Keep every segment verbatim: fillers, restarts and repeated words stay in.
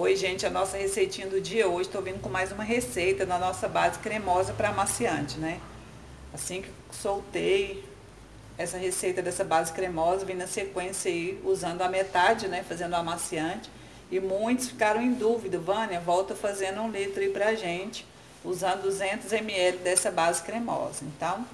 Oi, gente, a nossa receitinha do dia hoje, tô vindo com mais uma receita na nossa base cremosa para amaciante, né? Assim que soltei essa receita dessa base cremosa, vim na sequência aí, usando a metade, né, fazendo o amaciante. E muitos ficaram em dúvida, Vânia, volta fazendo um litro aí pra gente, usando duzentos mililitros dessa base cremosa. Então,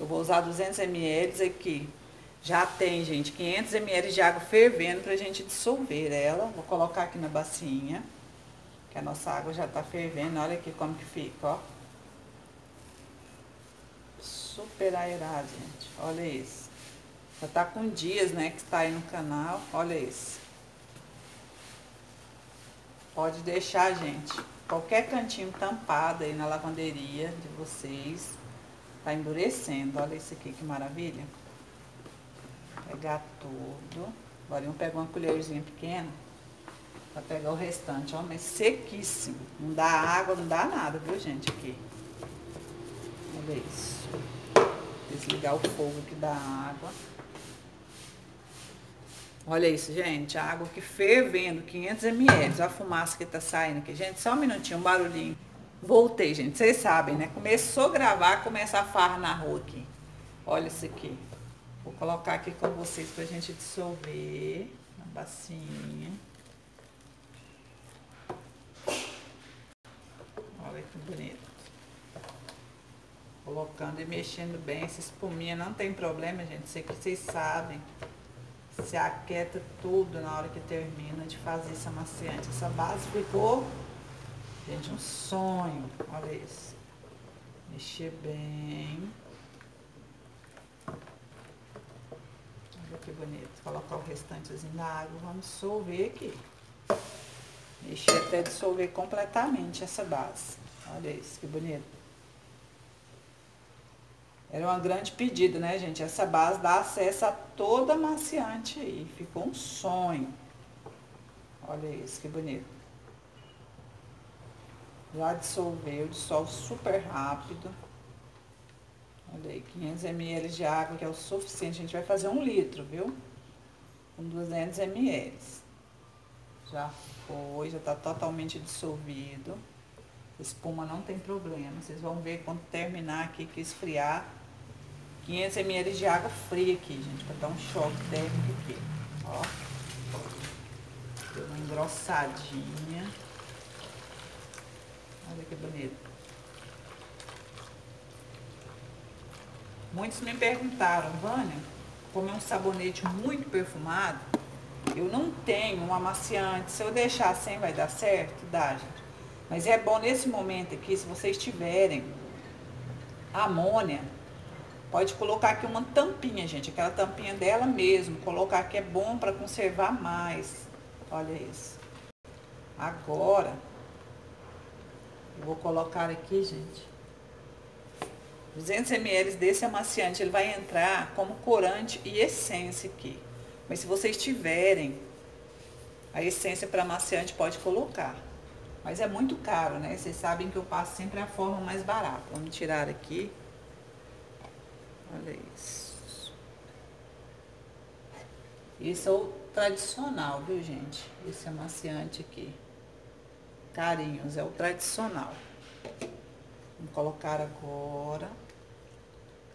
eu vou usar duzentos mililitros aqui. Já tem, gente, quinhentos mililitros de água fervendo pra gente dissolver ela. Vou colocar aqui na bacinha, que a nossa água já tá fervendo. Olha aqui como que fica, ó. Super aerado, gente. Olha isso. Já tá com dias, né, que tá aí no canal. Olha isso. Pode deixar, gente, qualquer cantinho tampado aí na lavanderia de vocês. Tá endurecendo. Olha isso aqui, que maravilha. Pegar tudo. Agora eu pego uma colherzinha pequena pra pegar o restante, ó, mas sequíssimo. Não dá água, não dá nada, viu, gente, aqui. Olha isso. Desligar o fogo aqui da água. Olha isso, gente, a água aqui fervendo, quinhentos mililitros. Olha a fumaça que tá saindo aqui, gente, só um minutinho, um barulhinho. Voltei, gente, vocês sabem, né? Começou a gravar, começa a farra na rua aqui. Olha isso aqui. Vou colocar aqui com vocês pra gente dissolver na bacinha. Olha que bonito. Colocando e mexendo bem. Essa espuminha não tem problema, gente. Isso aqui vocês sabem. Se aquieta tudo na hora que termina de fazer esse amaciante. Essa base ficou, gente, um sonho. Olha isso. Mexer bem. Que bonito. Colocar o restantezinho da água. Vamos dissolver aqui. Mexer até dissolver completamente essa base. Olha isso, que bonito. Era uma grande pedida, né, gente? Essa base dá acesso a toda amaciante aí. Ficou um sonho. Olha isso, que bonito. Já dissolveu, dissolve super rápido. Olha aí, quinhentos mililitros de água, que é o suficiente. A gente vai fazer um litro, viu? Com duzentos mililitros. Já foi, já tá totalmente dissolvido. Espuma não tem problema. Vocês vão ver quando terminar aqui, que esfriar. quinhentos mililitros de água fria aqui, gente, pra dar um choque térmico aqui. Ó. Deu uma engrossadinha. Olha que bonito. Muitos me perguntaram, Vânia, como é um sabonete muito perfumado, eu não tenho um amaciante, se eu deixar sem vai dar certo? Dá, gente. Mas é bom nesse momento aqui, se vocês tiverem amônia, pode colocar aqui uma tampinha, gente, aquela tampinha dela mesmo, colocar aqui é bom para conservar mais. Olha isso. Agora, eu vou colocar aqui, gente, duzentos mililitros desse amaciante. Ele vai entrar como corante e essência aqui. Mas se vocês tiverem a essência para amaciante, pode colocar. Mas é muito caro, né? Vocês sabem que eu passo sempre a forma mais barata. Vamos tirar aqui. Olha isso. Esse é o tradicional, viu, gente? Esse amaciante aqui. Carinhos, é o tradicional. Vamos colocar agora.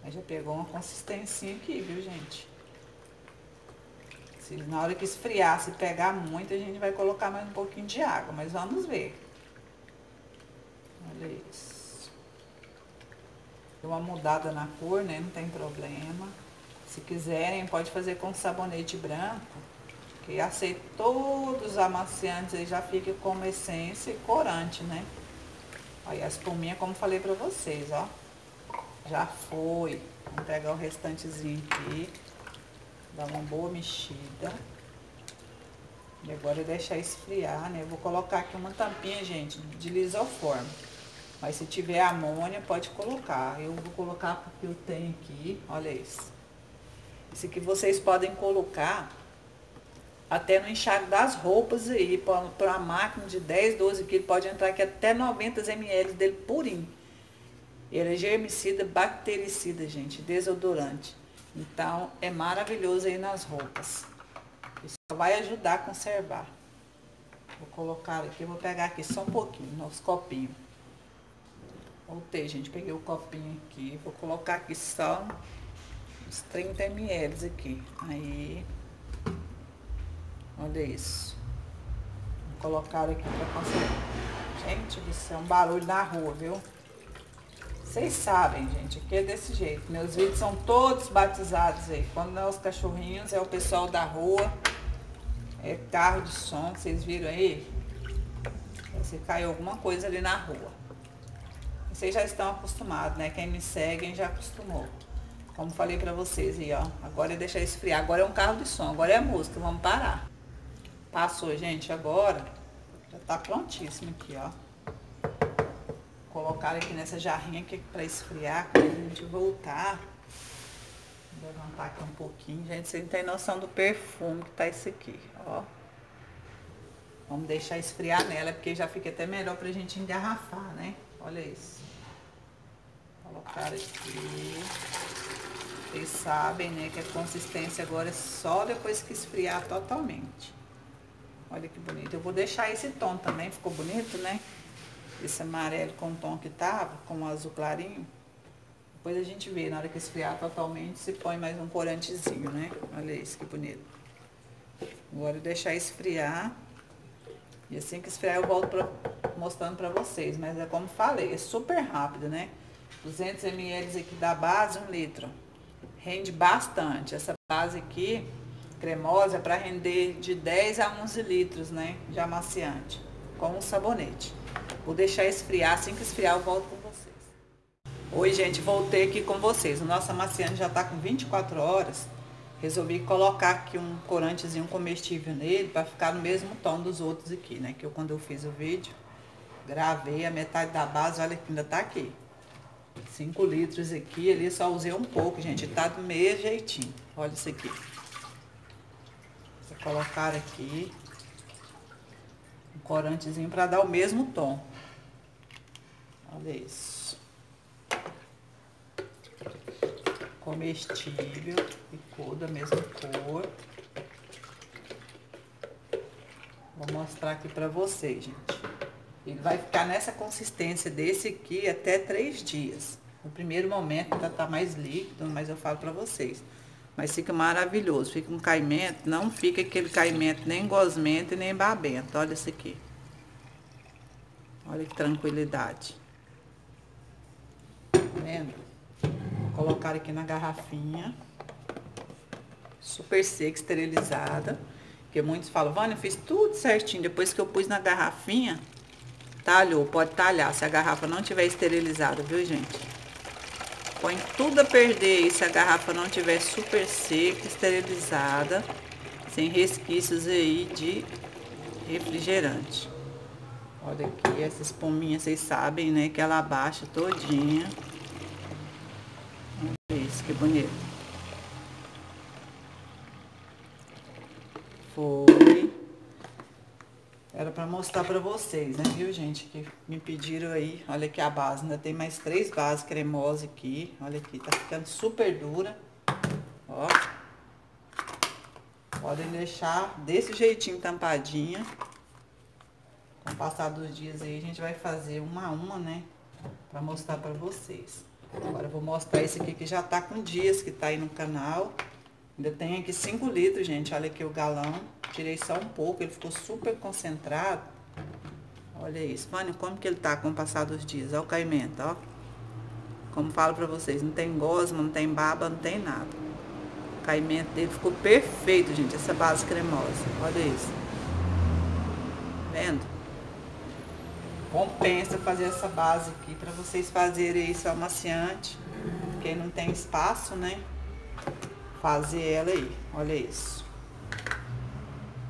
Aí já pegou uma consistência aqui, viu, gente? Se na hora que esfriar, se pegar muito, a gente vai colocar mais um pouquinho de água, mas vamos ver. Olha isso. Deu uma mudada na cor, né? Não tem problema. Se quiserem, pode fazer com sabonete branco, que aceita todos os amaciantes, aí já fica como essência e corante, né? Olha a espuminha, como falei pra vocês, ó. Já foi. Vamos pegar o restantezinho aqui. Dar uma boa mexida. E agora deixar esfriar, né? Eu vou colocar aqui uma tampinha, gente, de Lysoform. Mas se tiver amônia, pode colocar. Eu vou colocar porque eu tenho aqui. Olha isso. Esse aqui vocês podem colocar até no enxágue das roupas aí, para uma máquina de dez, doze quilos, pode entrar aqui até noventas mililitros dele purinho. Ele é germicida, bactericida, gente, desodorante. Então, é maravilhoso aí nas roupas. Isso vai ajudar a conservar. Vou colocar aqui, vou pegar aqui só um pouquinho, nosso copinho. Voltei, gente, peguei o copinho aqui, vou colocar aqui só uns trinta mililitros aqui. Aí, olha isso. Vou colocar aqui pra conseguir. Gente, isso é um barulho na rua, viu? Vocês sabem, gente, aqui é desse jeito. Meus vídeos são todos batizados aí. Quando não é os cachorrinhos, é o pessoal da rua. É carro de som, que vocês viram aí? Se caiu alguma coisa ali na rua. Vocês já estão acostumados, né? Quem me segue já acostumou. Como falei pra vocês aí, ó. Agora é deixar esfriar. Agora é um carro de som, agora é música. Vamos parar. Passou, gente, agora. Já tá prontíssimo aqui, ó. Vou colocar aqui nessa jarrinha aqui pra esfriar. Quando a gente voltar... Vou levantar aqui um pouquinho, gente. Vocês não tem noção do perfume que tá esse aqui, ó. Vamos deixar esfriar nela, porque já fica até melhor pra gente engarrafar, né? Olha isso. Colocar aqui. Vocês sabem, né, que a consistência agora é só depois que esfriar totalmente. Olha que bonito. Eu vou deixar esse tom também, ficou bonito, né? Esse amarelo com o tom que tava, com o azul clarinho. Depois a gente vê, na hora que esfriar totalmente, se põe mais um corantezinho, né? Olha isso, que bonito. Agora eu deixar esfriar. E assim que esfriar eu volto pra, mostrando pra vocês. Mas é como falei, é super rápido, né? duzentos mililitros aqui da base, um litro. Rende bastante. Essa base aqui, cremosa, é pra render de dez a onze litros, né? De amaciante. Com um sabonete. Vou deixar esfriar. Assim que esfriar eu volto com vocês. Oi, gente, voltei aqui com vocês. O nosso amaciante já tá com vinte e quatro horas. Resolvi colocar aqui um corantezinho comestível nele para ficar no mesmo tom dos outros aqui, né? Que eu, quando eu fiz o vídeo, gravei a metade da base, olha que ainda tá aqui. cinco litros aqui, ali só usei um pouco, gente. Tá do mesmo jeitinho. Olha isso aqui. Vou colocar aqui um corantezinho para dar o mesmo tom. Olha isso. Comestível, ficou da mesma cor. Vou mostrar aqui pra vocês, gente. Ele vai ficar nessa consistência desse aqui até três dias. No primeiro momento ainda tá mais líquido, mas eu falo pra vocês. Mas fica maravilhoso, fica um caimento, não fica aquele caimento nem gosmento e nem babento. Olha isso aqui. Olha que tranquilidade. Tá vendo? Colocar aqui na garrafinha, super seca, esterilizada, porque muitos falam, Vânia, eu fiz tudo certinho, depois que eu pus na garrafinha, talhou, pode talhar, se a garrafa não tiver esterilizada, viu, gente? Põe tudo a perder aí, se a garrafa não tiver super seca, esterilizada, sem resquícios aí de refrigerante. Olha aqui, essa espuminha, vocês sabem, né, que ela abaixa todinha. Isso, que bonito. Foi. Era pra mostrar pra vocês, né? Viu, gente? Que me pediram aí. Olha aqui a base. Ainda tem mais três bases cremosas aqui. Olha aqui. Tá ficando super dura. Ó. Podem deixar desse jeitinho tampadinha. Com o passar dos dias aí, a gente vai fazer uma a uma, né? Pra mostrar pra vocês. Agora eu vou mostrar esse aqui que já tá com dias, que tá aí no canal. Ainda tem aqui cinco litros, gente. Olha aqui o galão. Tirei só um pouco, ele ficou super concentrado. Olha isso. Mano, como que ele tá com o passar dos dias? Olha o caimento, ó. Como falo pra vocês, não tem gosma, não tem baba, não tem nada. O caimento dele ficou perfeito, gente. Essa base cremosa. Olha isso. Vendo? Compensa fazer essa base aqui para vocês fazerem isso amaciante, quem não tem espaço, né? Fazer ela aí, olha isso.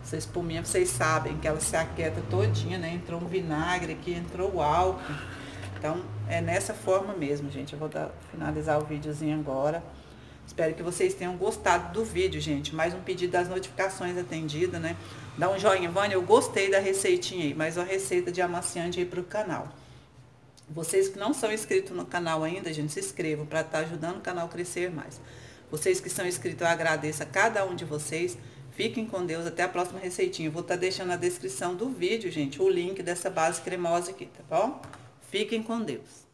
Essa espuminha, vocês sabem que ela se aquieta todinha, né? Entrou um vinagre aqui, entrou o álcool. Então, é nessa forma mesmo, gente. Eu vou dar, finalizar o videozinho agora. Espero que vocês tenham gostado do vídeo, gente. Mais um pedido das notificações atendido, né? Dá um joinha, Vânia, eu gostei da receitinha aí, mais uma receita de amaciante aí pro canal. Vocês que não são inscritos no canal ainda, gente, se inscrevam para estar ajudando o canal a crescer mais. Vocês que são inscritos, eu agradeço a cada um de vocês. Fiquem com Deus, até a próxima receitinha. Eu vou estar deixando na descrição do vídeo, gente, o link dessa base cremosa aqui, tá bom? Fiquem com Deus.